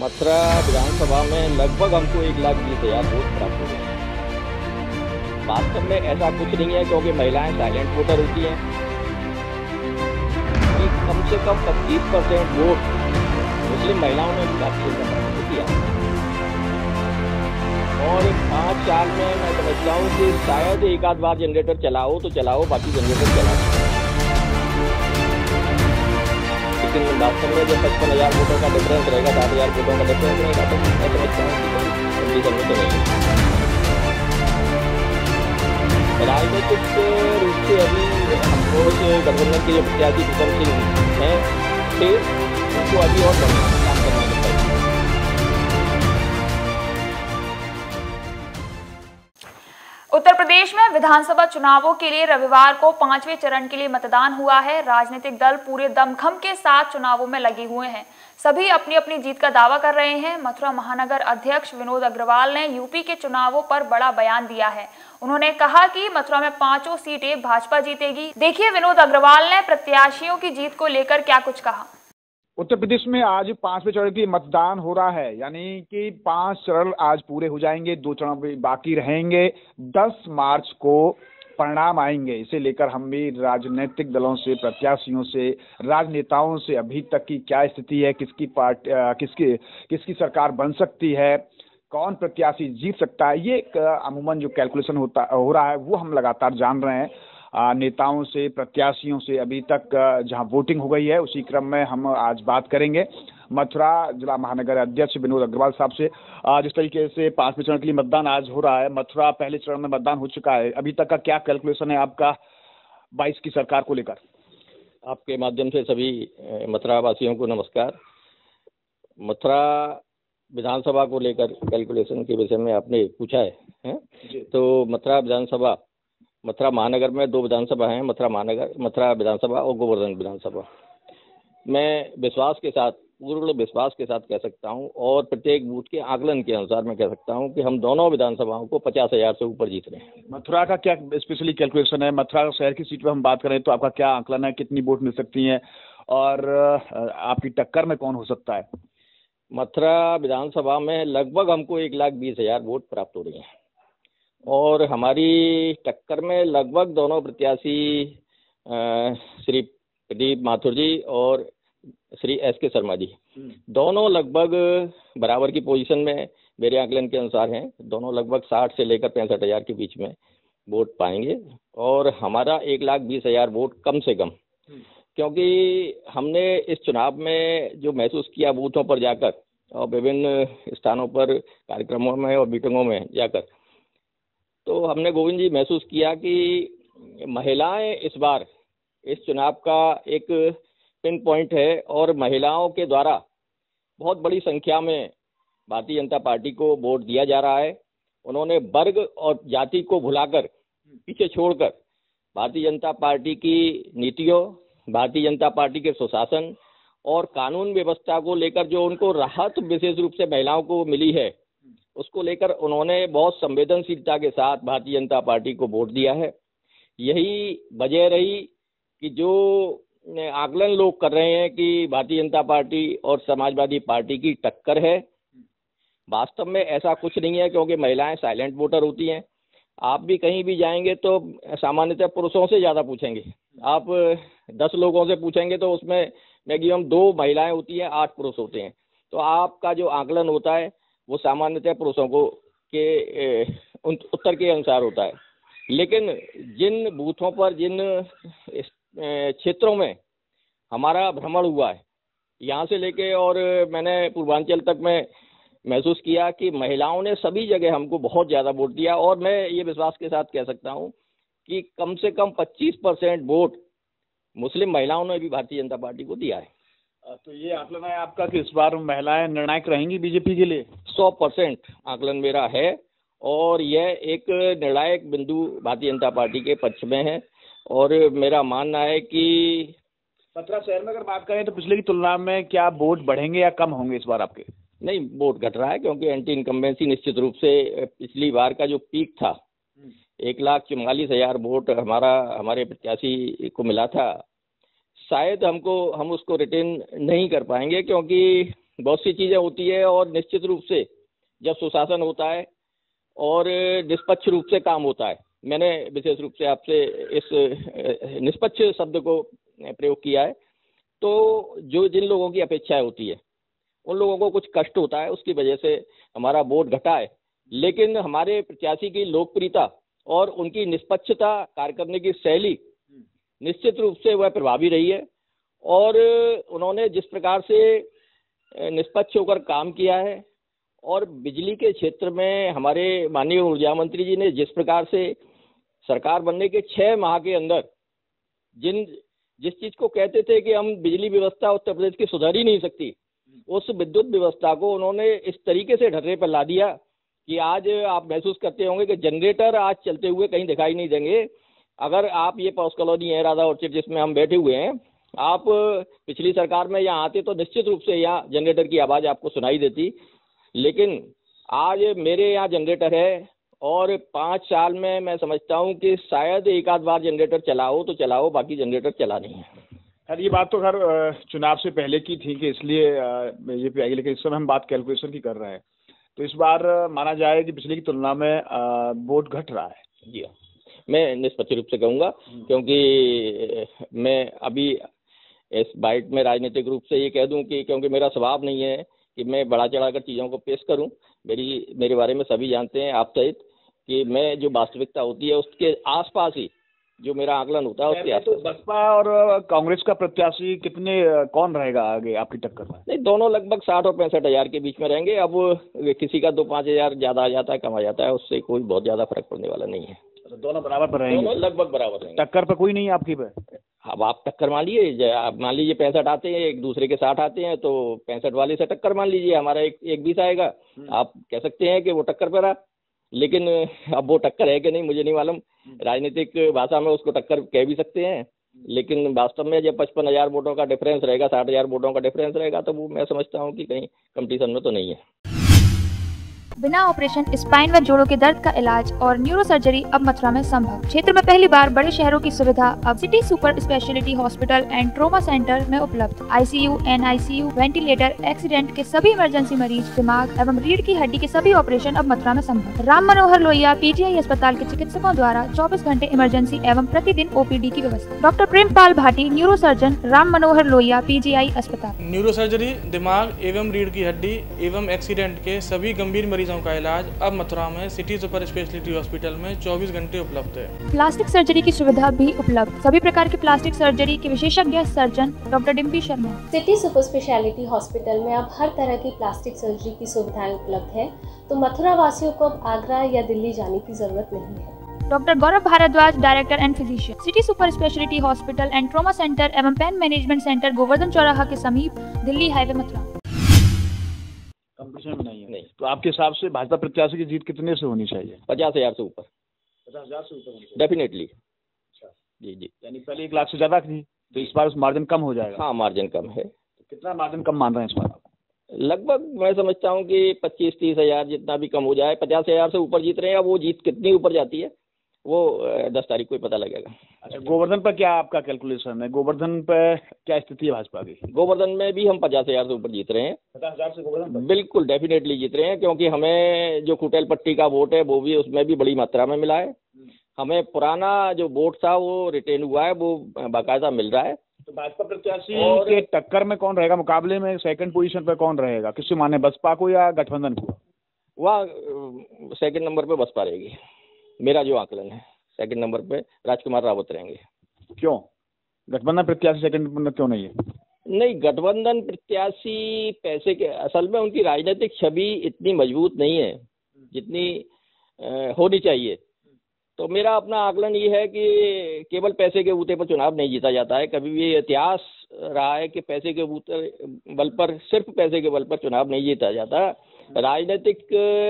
मथुरा विधानसभा में लगभग हमको 1,20,000 वोट प्राप्त हो गए। वास्तव में ऐसा कुछ नहीं है क्योंकि महिलाएं साइलेंट वोटर होती हैं। कम से कम 25% वोट मुस्लिम महिलाओं ने दाखिल किया और 5 साल में मैं समझता हूँ कि शायद 1-2 बार जनरेटर चलाओ तो चलाओ, बाकी जनरेटर चलाओ। लेकिन वास्तव में जब 55,000 वोटों का डिफरेंस रहेगा, 7,000 वोटों का डिफरेंस रहेगा तो मैं समझता हूँ कि जरूरत रहेगी। राजनीतिक रूप से अभी हमको गवर्नमेंट के जो प्रत्याशी प्रीतम सिंह हैं उनको अभी और काम करना चाहिए। उत्तर प्रदेश में विधानसभा चुनावों के लिए रविवार को 5वें चरण के लिए मतदान हुआ है। राजनीतिक दल पूरे दमखम के साथ चुनावों में लगे हुए हैं। सभी अपनी अपनी जीत का दावा कर रहे हैं। मथुरा महानगर अध्यक्ष विनोद अग्रवाल ने यूपी के चुनावों पर बड़ा बयान दिया है। उन्होंने कहा कि मथुरा में 5 सीटें भाजपा जीतेगी। देखिए विनोद अग्रवाल ने प्रत्याशियों की जीत को लेकर क्या कुछ कहा। उत्तर प्रदेश में आज 5वें चरण की मतदान हो रहा है, यानी कि 5 चरण आज पूरे हो जाएंगे, 2 चरण बाकी रहेंगे। 10 मार्च को परिणाम आएंगे। इसे लेकर हम भी राजनीतिक दलों से, प्रत्याशियों से, राजनेताओं से अभी तक की क्या स्थिति है, किसकी सरकार बन सकती है, कौन प्रत्याशी जीत सकता है, ये अमूमन जो कैलकुलेशन हो रहा है वो हम लगातार जान रहे हैं। नेताओं से, प्रत्याशियों से अभी तक जहां वोटिंग हो गई है उसी क्रम में हम आज बात करेंगे। मथुरा जिला महानगर अध्यक्ष विनोद अग्रवाल साहब से जिस तरीके से 5वें चरण के लिए मतदान आज हो रहा है, मथुरा पहले चरण में मतदान हो चुका है, अभी तक का क्या कैलकुलेशन है आपका 22 की सरकार को लेकर? आपके माध्यम से सभी मथुरा वासियों को नमस्कार। मथुरा विधानसभा को लेकर कैलकुलेशन के विषय में आपने पूछा है तो मथुरा विधानसभा, मथुरा महानगर में 2 विधानसभा हैं, मथुरा महानगर, मथुरा विधानसभा और गोवर्धन विधानसभा। मैं विश्वास के साथ, पूर्ण विश्वास के साथ कह सकता हूं और प्रत्येक बूथ के आकलन के अनुसार मैं कह सकता हूं कि हम दोनों विधानसभाओं को 50,000 से ऊपर जीत रहे हैं। मथुरा का क्या स्पेशली कैलकुलेशन है? मथुरा शहर की सीट पर हम बात करें तो आपका क्या आकलन है, कितनी वोट मिल सकती हैं और आपकी टक्कर में कौन हो सकता है? मथुरा विधानसभा में लगभग हमको 1,20,000 वोट प्राप्त हो रही हैं और हमारी टक्कर में लगभग दोनों प्रत्याशी श्री प्रदीप माथुर जी और श्री SK शर्मा जी, दोनों लगभग बराबर की पोजीशन में मेरे आकलन के अनुसार हैं। दोनों लगभग 60,000 से लेकर 65,000 के बीच में वोट पाएंगे और हमारा 1,20,000 वोट कम से कम, क्योंकि हमने इस चुनाव में जो महसूस किया बूथों पर जाकर और विभिन्न स्थानों पर कार्यक्रमों में और मीटिंगों में जाकर, तो हमने गोविंद जी महसूस किया कि महिलाएं इस बार इस चुनाव का एक पिन पॉइंट है और महिलाओं के द्वारा बहुत बड़ी संख्या में भारतीय जनता पार्टी को वोट दिया जा रहा है। उन्होंने वर्ग और जाति को भुलाकर, पीछे छोड़कर भारतीय जनता पार्टी की नीतियों, भारतीय जनता पार्टी के सुशासन और कानून व्यवस्था को लेकर जो उनको राहत विशेष रूप से महिलाओं को मिली है उसको लेकर उन्होंने बहुत संवेदनशीलता के साथ भारतीय जनता पार्टी को वोट दिया है। यही वजह रही कि जो आकलन लोग कर रहे हैं कि भारतीय जनता पार्टी और समाजवादी पार्टी की टक्कर है, वास्तव में ऐसा कुछ नहीं है क्योंकि महिलाएं साइलेंट वोटर होती हैं। आप भी कहीं भी जाएंगे तो सामान्यतः पुरुषों से ज़्यादा पूछेंगे, आप 10 लोगों से पूछेंगे तो उसमें मैक्सिमम 2 महिलाएँ होती हैं, 8 पुरुष होते हैं। तो आपका जो आकलन होता है वो सामान्यतः पुरुषों को के उत्तर के अनुसार होता है। लेकिन जिन बूथों पर, जिन क्षेत्रों में हमारा भ्रमण हुआ है, यहाँ से लेके और मैंने पूर्वांचल तक में महसूस किया कि महिलाओं ने सभी जगह हमको बहुत ज़्यादा वोट दिया और मैं ये विश्वास के साथ कह सकता हूँ कि कम से कम 25% वोट मुस्लिम महिलाओं ने भी भारतीय जनता पार्टी को दिया है। तो ये आकलन है आपका कि इस बार महिलाएं निर्णायक रहेंगी बीजेपी के लिए? 100% आकलन मेरा है और यह एक निर्णायक बिंदु भारतीय जनता पार्टी के पक्ष में है और मेरा मानना है कि मथुरा शहर में अगर बात करें तो पिछले की तुलना में क्या वोट बढ़ेंगे या कम होंगे इस बार आपके? नहीं, वोट घट रहा है क्योंकि एंटी इनकम्बेंसी निश्चित रूप से पिछली बार का जो पीक था 1,44,000 वोट हमारे प्रत्याशी को मिला था, शायद हम उसको रिटेन नहीं कर पाएंगे क्योंकि बहुत सी चीज़ें होती है और निश्चित रूप से जब सुशासन होता है और निष्पक्ष रूप से काम होता है, मैंने विशेष रूप से आपसे इस निष्पक्ष शब्द को प्रयोग किया है, तो जो जिन लोगों की अपेक्षाएं होती है उन लोगों को कुछ कष्ट होता है, उसकी वजह से हमारा वोट घटा है। लेकिन हमारे प्रत्याशी की लोकप्रियता और उनकी निष्पक्षता, कार्य करने की शैली, निश्चित रूप से वह प्रभावी रही है और उन्होंने जिस प्रकार से निष्पक्ष होकर काम किया है और बिजली के क्षेत्र में हमारे माननीय ऊर्जा मंत्री जी ने जिस प्रकार से सरकार बनने के 6 माह के अंदर जिस चीज़ को कहते थे कि हम बिजली व्यवस्था उत्तर प्रदेश की सुधर ही नहीं सकती, उस विद्युत व्यवस्था को उन्होंने इस तरीके से ढर्रे पर ला दिया कि आज आप महसूस करते होंगे कि जनरेटर आज चलते हुए कहीं दिखाई नहीं देंगे। अगर आप ये पॉस कॉलोनी है राधा ऑर्चिड जिसमें हम बैठे हुए हैं, आप पिछली सरकार में यहाँ आते तो निश्चित रूप से यहाँ जनरेटर की आवाज़ आपको सुनाई देती, लेकिन आज मेरे यहाँ जनरेटर है और 5 साल में मैं समझता हूँ कि शायद एक आध बार जनरेटर चलाओ तो चलाओ, बाकी जनरेटर चला नहीं है। खैर ये बात तो खैर चुनाव से पहले की थी कि इसलिए बीजेपी आई, लेकिन इस समय हम बात कैलकुलेशन की कर रहे हैं, तो इस बार माना जाए कि पिछले की तुलना में वोट घट रहा है। जी मैं निष्पक्ष रूप से कहूँगा क्योंकि मैं अभी इस बाइट में राजनीतिक रूप से ये कह दूँ कि क्योंकि मेरा स्वभाव नहीं है कि मैं बढ़ा चढ़ा कर चीज़ों को पेश करूँ, मेरे बारे में सभी जानते हैं आप सहित कि मैं जो वास्तविकता होती है उसके आसपास ही जो मेरा आकलन होता है उसके आसपास। तो बसपा और कांग्रेस का प्रत्याशी कौन रहेगा आगे आपकी टक्कर में? नहीं, दोनों लगभग 60 और 65 हज़ार के बीच में रहेंगे। अब किसी का 2-5 हज़ार ज़्यादा आ जाता है, कम आ जाता है, उससे कोई बहुत ज़्यादा फर्क पड़ने वाला नहीं है। तो दोनों बराबर पर रहेंगे? दोनों लगभग बराबर रहेंगे। टक्कर पर कोई नहीं है आपकी पे? अब आप टक्कर मान लीजिए, आप मान लीजिए 65 आते हैं, एक दूसरे के 60 आते हैं, तो 65 वाले से टक्कर मान लीजिए, हमारा 120 आएगा, आप कह सकते हैं कि वो टक्कर पर आ, लेकिन अब वो टक्कर है कि नहीं मुझे नहीं मालूम। राजनीतिक भाषा में उसको टक्कर कह भी सकते हैं, लेकिन वास्तव में जब 55 हज़ार वोटों का डिफरेंस रहेगा, 60 हज़ार वोटों का डिफरेंस रहेगा, तो वो मैं समझता हूँ कि कहीं कंपटीशन में तो नहीं है। बिना ऑपरेशन स्पाइन व जोड़ों के दर्द का इलाज और न्यूरो सर्जरी अब मथुरा में संभव। क्षेत्र में पहली बार बड़े शहरों की सुविधा अब city super speciality hospital and trauma centre में उपलब्ध। ICU, NICU, वेंटिलेटर, एक्सीडेंट के सभी इमरजेंसी मरीज, दिमाग एवं रीढ़ की हड्डी के सभी ऑपरेशन अब मथुरा में संभव। राम मनोहर लोहिया PGI अस्पताल के चिकित्सकों द्वारा 24 घंटे इमरजेंसी एवं प्रतिदिन OPD की व्यवस्था। Doctor Prem Bhati, neuro surgeon, Ram Manohar Lohia PGI अस्पताल। न्यूरो सर्जरी, दिमाग एवं रीढ़ की हड्डी एवं एक्सीडेंट के सभी गंभीर मरीजों का इलाज अब मथुरा में सिटी सुपर स्पेशलिटी हॉस्पिटल में 24 घंटे उपलब्ध है। प्लास्टिक सर्जरी की सुविधा भी उपलब्ध। सभी प्रकार की प्लास्टिक सर्जरी के विशेषज्ञ surgeon doctor Dimpy Sharma. City super speciality hospital में अब हर तरह की प्लास्टिक सर्जरी की सुविधाएं उपलब्ध है, तो मथुरा वासियों को अब आगरा या दिल्ली जाने की जरूरत नहीं है। Doctor Gaurav Bhardwaj, director and physician, city super speciality hospital and trauma centre एवं पेन मैनेजमेंट सेंटर, गोवर्धन चौराहा के समीप, दिल्ली हाईवे, मथुरा। कंपटीशन नहीं है। नहीं। तो आपके हिसाब से भाजपा प्रत्याशी की जीत कितने से होनी चाहिए? 50 हज़ार से ऊपर। 50 हज़ार से ऊपर डेफिनेटली। अच्छा जी, यानी पहले 1 लाख से ज़्यादा थी, तो इस बार मार्जिन कम हो जाएगा? हाँ, मार्जिन कम है। तो कितना मार्जिन कम मान रहे हैं इस बार आप? लगभग मैं समझता हूँ कि 25-30 हज़ार जितना भी कम हो जाए। 50 हज़ार से ऊपर जीत रहे हैं, अब वो जीत कितनी ऊपर जाती है वो 10 तारीख को ही पता लगेगा। अच्छा, गोवर्धन पर क्या आपका कैलकुलेशन है? गोवर्धन पर क्या स्थिति है भाजपा की? गोवर्धन में भी हम 50 हज़ार से ऊपर जीत रहे हैं। 50 हज़ार से गोवर्धन पर? बिल्कुल डेफिनेटली जीत रहे हैं, क्योंकि हमें जो कुटेल पट्टी का वोट है वो भी उसमें भी बड़ी मात्रा में मिला है। हमें पुराना जो वोट था वो रिटेन हुआ है, वो बाकायदा मिल रहा है। तो भाजपा प्रत्याशी के टक्कर में कौन रहेगा? मुकाबले में सेकेंड पोजिशन पर कौन रहेगा? किसी माने बसपा को या गठबंधन को? वह सेकेंड नंबर पर बसपा रहेगी, मेरा जो आकलन है। सेकंड नंबर पे राजकुमार रावत रहेंगे। क्यों? गठबंधन प्रत्याशी सेकंड क्यों नहीं है? नहीं, गठबंधन प्रत्याशी पैसे के, असल में उनकी राजनीतिक छवि इतनी मजबूत नहीं है जितनी होनी चाहिए। तो मेरा अपना आकलन ये है कि केवल पैसे के बूते पर चुनाव नहीं जीता जाता है। कभी भी इतिहास रहा है कि पैसे के बल पर, सिर्फ पैसे के बल पर चुनाव नहीं जीता जाता। राजनीतिक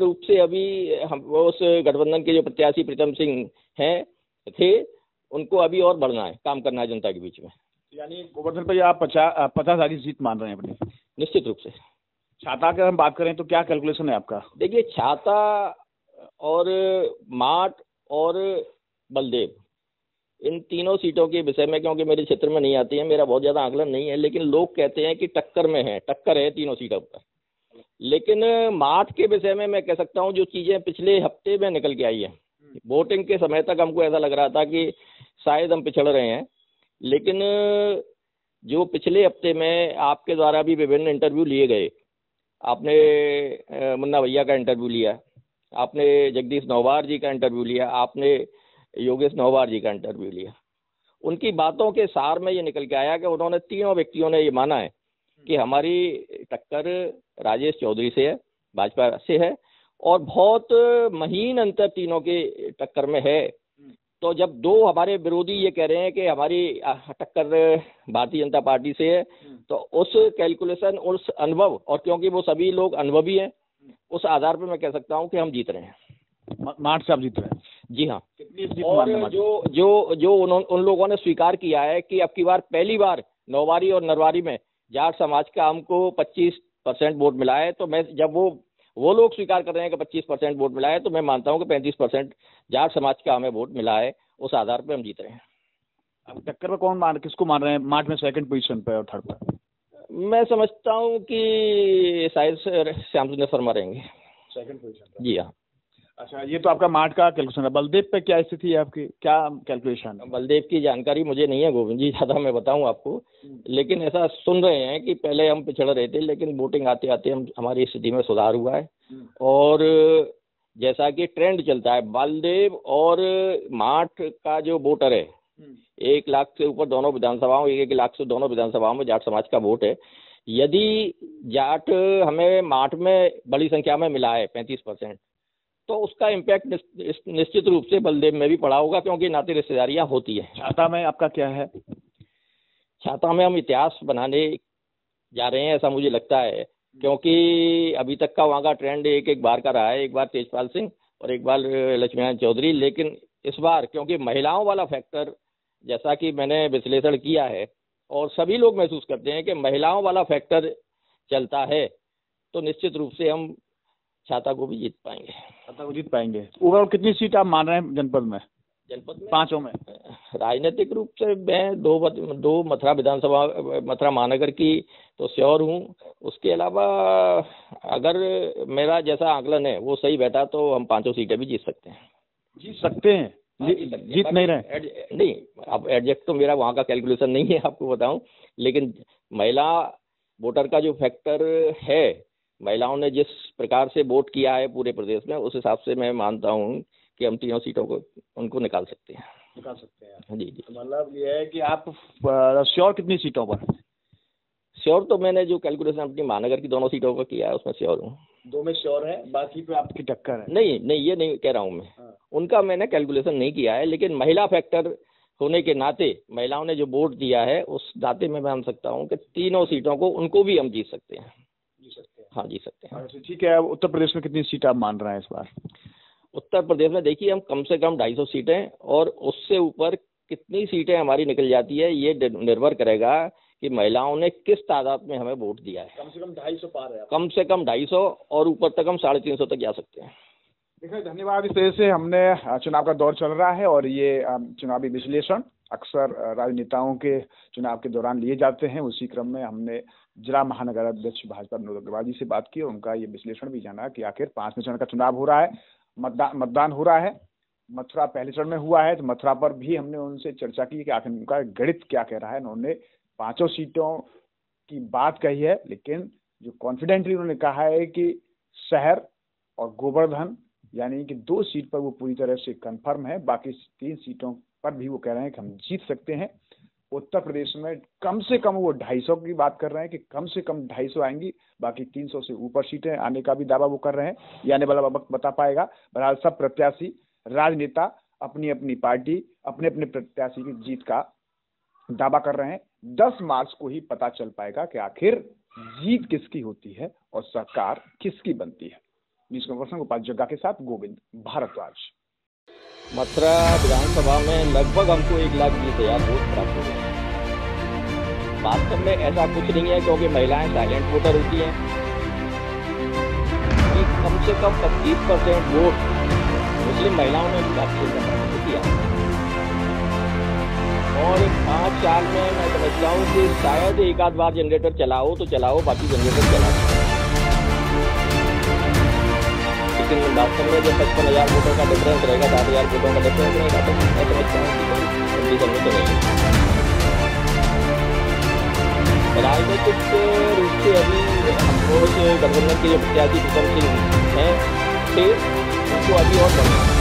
रूप से अभी हम उस गठबंधन के जो प्रत्याशी प्रीतम सिंह थे उनको अभी और बढ़ना है, काम करना है जनता के बीच में। यानी गोवर्धन पर आप 50 हज़ार की जीत मान रहे हैं अपनी? निश्चित रूप से। छाता की हम बात करें तो क्या कैलकुलेशन है आपका? देखिए, छाता और माट और बलदेव इन तीनों सीटों के विषय में, क्योंकि मेरे क्षेत्र में नहीं आती है, मेरा बहुत ज़्यादा आकलन नहीं है, लेकिन लोग कहते हैं कि टक्कर में है, टक्कर है तीनों सीटों पर। लेकिन मार्च के विषय में मैं कह सकता हूँ जो चीज़ें पिछले हफ्ते में निकल के आई है, वोटिंग के समय तक हमको ऐसा लग रहा था कि शायद हम पिछड़ रहे हैं, लेकिन जो पिछले हफ्ते में आपके द्वारा भी विभिन्न इंटरव्यू लिए गए, आपने मुन्ना भैया का इंटरव्यू लिया, आपने जगदीश नौवार जी का इंटरव्यू लिया, आपने योगेश नौवार जी का इंटरव्यू लिया, उनकी बातों के सार में ये निकल के आया कि उन्होंने, तीनों व्यक्तियों ने ये माना है कि हमारी टक्कर राजेश चौधरी से है, भाजपा से है, और बहुत महीन अंतर तीनों के टक्कर में है। तो जब दो हमारे विरोधी ये कह रहे हैं कि हमारी टक्कर भारतीय जनता पार्टी से है, तो उस कैलकुलेशन, उस अनुभव, और क्योंकि वो सभी लोग अनुभवी हैं, उस आधार पर मैं कह सकता हूं कि हम जीत रहे हैं। मार्च से आप जीत रहे हैं? जी हाँ। कितनी? और जो जो जो उन लोगों ने स्वीकार किया है कि अब की बार पहली बार नौवारी और नरवारी में जाट समाज का हमको 25% वोट मिला है, तो मैं, जब वो लोग स्वीकार कर रहे हैं कि 25% वोट मिला है, तो मैं मानता हूं कि 35% जाट समाज का हमें वोट मिला है, उस आधार पे हम जीत रहे हैं। अब टक्कर में कौन किसको मार रहे हैं मार्च में सेकंड पोजीशन पे और थर्ड पर? मैं समझता हूं कि शायद श्याम सुंदर शर्मा रहेंगे सेकंड पोजीशन। जी हाँ। अच्छा, ये तो आपका मार्च का कैलकुलेशन है। बलदेव पे क्या स्थिति है आपकी, क्या कैलकुलेशन? बलदेव की जानकारी मुझे नहीं है गोविंद जी, ज़्यादा मैं बताऊं आपको, लेकिन ऐसा सुन रहे हैं कि पहले हम पिछड़ रहे थे, लेकिन वोटिंग आते आते हम, हमारी स्थिति में सुधार हुआ है, और जैसा कि ट्रेंड चलता है, बलदेव और मार्च का जो वोटर है 1 लाख से ऊपर दोनों विधानसभाओं, 1 लाख से दोनों विधानसभाओं में जाट समाज का वोट है। यदि जाट हमें मार्च में बड़ी संख्या में मिला है 35%, तो उसका इम्पैक्ट निश्चित रूप से बलदेव में भी पड़ा होगा, क्योंकि नाते रिश्तेदारियां होती है। छाता में आपका क्या है? छाता में हम इतिहास बनाने जा रहे हैं, ऐसा मुझे लगता है, क्योंकि अभी तक का वहाँ का ट्रेंड एक बार का रहा है, एक बार तेजपाल सिंह और एक बार लक्ष्मीनारायण चौधरी, लेकिन इस बार क्योंकि महिलाओं वाला फैक्टर, जैसा कि मैंने विश्लेषण किया है और सभी लोग महसूस करते हैं कि महिलाओं वाला फैक्टर चलता है, तो निश्चित रूप से हम छाता को भी जीत पाएंगे। छाता को जीत पाएंगे। ओवरऑल कितनी सीट आप मान रहे हैं जनपद में? जनपद में पांचों में राजनीतिक रूप से मैं दो मथुरा विधानसभा, मथुरा महानगर की तो श्योर हूँ, उसके अलावा अगर मेरा जैसा आकलन है वो सही बैठा तो हम पांचों सीटें भी जीत सकते हैं। जीत सकते हैं? जीत नहीं रहे? नहीं, अब एडजेक्ट तो मेरा वहाँ का कैलकुलेशन नहीं है आपको बताऊँ, लेकिन महिला वोटर का जो फैक्टर है, महिलाओं ने जिस प्रकार से वोट किया है पूरे प्रदेश में, उस हिसाब से मैं मानता हूँ कि हम तीनों सीटों को उनको निकाल सकते हैं। निकाल सकते हैं? जी जी। मतलब ये है कि आप श्योर कितनी सीटों पर? श्योर तो मैंने जो कैलकुलेशन अपनी महानगर की दोनों सीटों पर किया है उसमें श्योर हूँ। दो में श्योर है, बाकी पे आपकी टक्कर है? नहीं नहीं, ये नहीं कह रहा हूँ मैं। हाँ। उनका मैंने कैलकुलेशन नहीं किया है, लेकिन महिला फैक्टर होने के नाते, महिलाओं ने जो वोट दिया है, उस नाते में मान सकता हूँ कि तीनों सीटों को, उनको भी हम जीत सकते हैं। हाँ, जी सकते हैं। ठीक है। उत्तर प्रदेश में कितनी सीट आप मान रहे हैं इस बार? उत्तर प्रदेश में देखिए, हम कम से कम 250 सीटें, और उससे ऊपर कितनी सीटें हमारी निकल जाती है ये निर्भर करेगा कि महिलाओं ने किस तादाद में हमें वोट दिया है। कम से कम 250 पार है? कम से कम 250, और ऊपर तक हम 350 तक जा सकते हैं। देखिए, धन्यवाद। इस तरह से हमने, चुनाव का दौर चल रहा है और ये चुनावी विश्लेषण अक्सर राजनेताओं के चुनाव के दौरान लिए जाते हैं, उसी क्रम में हमने जिला महानगर अध्यक्ष भाजपा विनोद अग्रवाल जी से बात की, उनका ये विश्लेषण भी जाना कि आखिर 5वें चरण का चुनाव हो रहा है, मतदान हो रहा है, मथुरा पहले चरण में हुआ है, तो मथुरा पर भी हमने उनसे चर्चा की कि आखिर उनका गणित क्या कह रहा है। उन्होंने पांचों सीटों की बात कही है, लेकिन जो कॉन्फिडेंटली उन्होंने कहा है कि शहर और गोवर्धन, यानी कि 2 सीट पर वो पूरी तरह से कन्फर्म है, बाकी 3 सीटों पर भी वो कह रहे हैं कि हम जीत सकते हैं। उत्तर प्रदेश में कम से कम वो 250 की बात कर रहे हैं कि कम से कम 250 आएंगी, बाकी 300 से ऊपर सीटें आने का भी दावा वो कर रहे हैं, ये आने वाला वक्त बता पाएगा। बहरहाल, सब प्रत्याशी, राजनेता अपनी अपनी पार्टी, अपने अपने प्रत्याशी की जीत का दावा कर रहे हैं। 10 मार्च को ही पता चल पाएगा कि आखिर जीत किसकी होती है और सरकार किसकी बनती है। न्यूज़ कन्वर्सन गोपाल जग्गा के साथ गोविंद भारद्वाज। मथुरा विधानसभा में लगभग हमको 1,20,000 वोट प्राप्त हुए। वास्तव में ऐसा कुछ नहीं है, क्योंकि महिलाएं साइलेंट वोटर होती हैं। कम से कम 25% वोट मुस्लिम महिलाओं ने प्राप्त किया। और एक 5 साल में मैं समझता हूँ कि शायद एक आध बार जनरेटर चलाओ तो चलाओ, बाकी जनरेटर चलाओ। लेकिन वास्तव में जब 55,000 वोटों का डिफरेंस रहेगा, 10,000 वोटों का डिफरेंस रहेगा, तो मैं समझता हूँ कि जनरेटर रहेगा। राजनीतिक रूप से अभी रोज गठबंधन के जो प्रत्याशी प्रीतम सिंह हैं, उनको अभी और बढ़ना